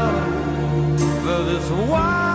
love for this wild.